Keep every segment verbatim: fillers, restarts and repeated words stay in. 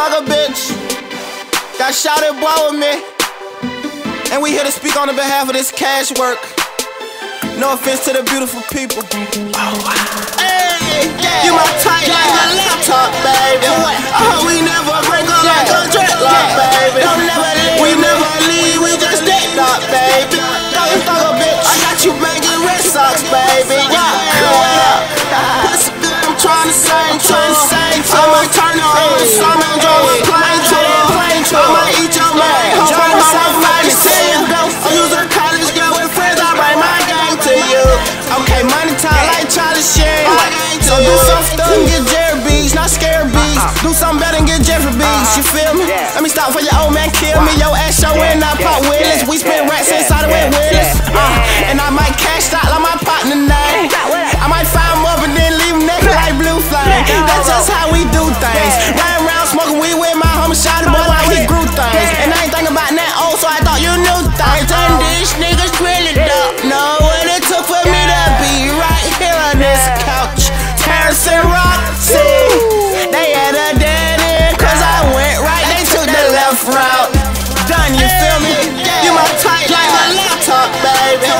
like a bitch. Got shot at boy with me. And we here to speak on the behalf of this cash work. No offense to the beautiful people. Oh, wow. Hey, yeah. You my type, yeah. Like my laptop, baby. Yeah. What? I hope we never break up, yeah. Like a dreadlock, yeah. Baby. Don't never leave. We never leave, we just deadlock, baby. Don't fuck a bitch. I got you banging Red Sox, baby. Yeah, yeah. Pussy good, I'm trying to say, I'm trying to say, I'm a turn on, I'm a summer, I'm drawing plain trouble, plain trouble. I might eat your man, join myself, I can see you. I use a college girl with friends, I bring my gang to you. Okay, money time, I like Charlie Sheen. So do some stuff and get Jerry B's, not scary B's. Do something better and get Jeffrey B's, you feel me? Let me stop for your old man, kill me. Yo ass show in, I pop Willis. We spin racks inside of it, Willis. Uh, and I might cash out like my partner tonight. I might find more and then leave him naked like blue flag. That's just how we do things. Riding around smoking weed with my homie, shot boy like we grew things. And I ain't thinking about that old, so I thought you knew things. And these niggas really don't know what it took for me to be right here on this couch. Terrence and Roxy, they had a dead end, cause I went right, they took the left route. Done, you feel me? You my type like my laptop, baby. I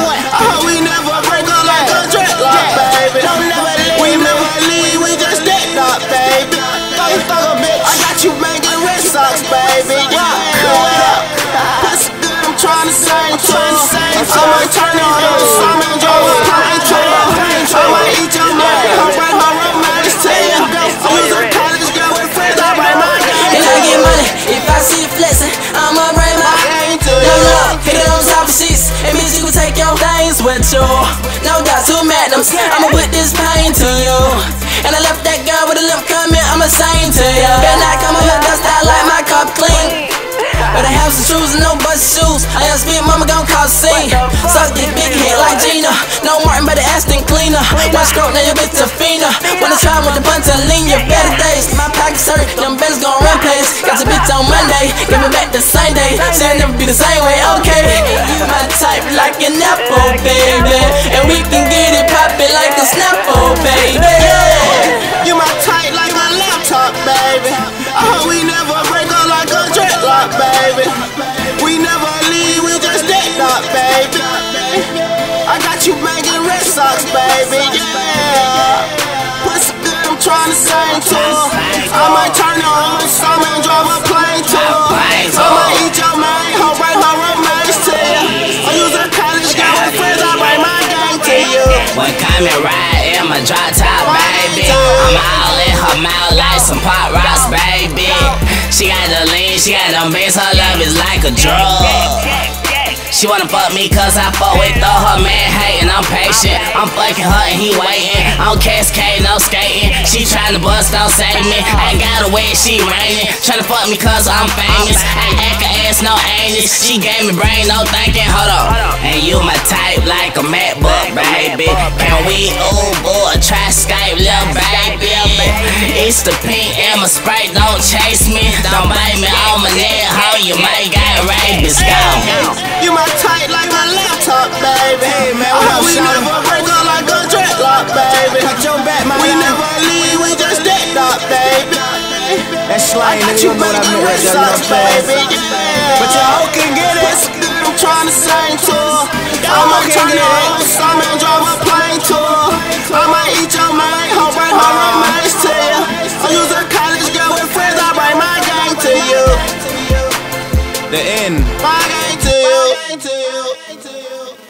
hope we never break up like a dreadlock, baby. Don't never leave, we never leave, we just deadlock, baby. Don't fuck a bitch, I got you banging Red Sox, baby. Yeah, pussy good, I'm trying to say, I'm trying to say, I might turn on you, I'm in your mind, I might eat your mind, I might hold my mind to you. I was a college girl with friends, I might mind. And I get money, if I see it flexing, I'ma bring my game to you. No love, hit it on top of sheets, it means you can take your things with you. No doubt, two magnums, I'ma put this pain to you. And I left that girl with a lip comment, I'ma sing to you. Better not come on your dust, I like my cup clean. But I have some shoes and no bust shoes. I am speed, mama gon' call scene. Suck this big head like Gina. No Martin but the Aston cleaner. One stroke, now your bitch a fina. Wanna try with the bunch of lean, your better days. My pockets hurt, them bands gon' run pace. Got your bitch on Monday, give me back the same day. She'll never be the same way, okay. You my type like an apple, baby. And we can get it poppin' like a Snapple, baby. Yeah. You my type like my laptop, baby. I hope we never break up like a dreadlock, baby. We never leave, we just deadlock, baby. I got you banging Red Sox, baby. Yeah. Pussy good, I'm trying to sing to. I might turn on some and drive a plane to. I might eat your mind, hope I hold romance to you. I use a college girl with friends, I bring my gang to you. Boy, come and ride in my drop top, baby. I'm all in her mouth like some pop rocks, baby. She got the lean, she got them bands, her love is like a drug. She wanna fuck me cause I fuck with all her man hatin', I'm patient. I'm fucking her and he waitin', I'm cascading, I'm skating. She tryna bust, don't save me, I got a wet, she rainin'. Tryna fuck me cause I'm famous, I act her ass, no anus. She gave me brain, no thinking, hold up. And you my type like a MacBook, baby. Can we Uber or try Skype, lil' baby? It's the pink and my Sprite, don't chase me. Don't bite me on my neck, ho, you might got rabies, go. You my type like my laptop, baby. Hey, man, we, oh, we never break up like a dreadlock, baby. Cut your back, my we line. Never leave, we just deadlock, baby. That's lying, nigga, you know what I mean with that love, baby. Yeah. But your hoe can get it. Pussy good, I'm trying to sing to. I might turn it on some and drive a plane to. I might eat your mind, hope I hold romance to you. I use a college girl with friends, I bring my gang to you. The end. My gang to you.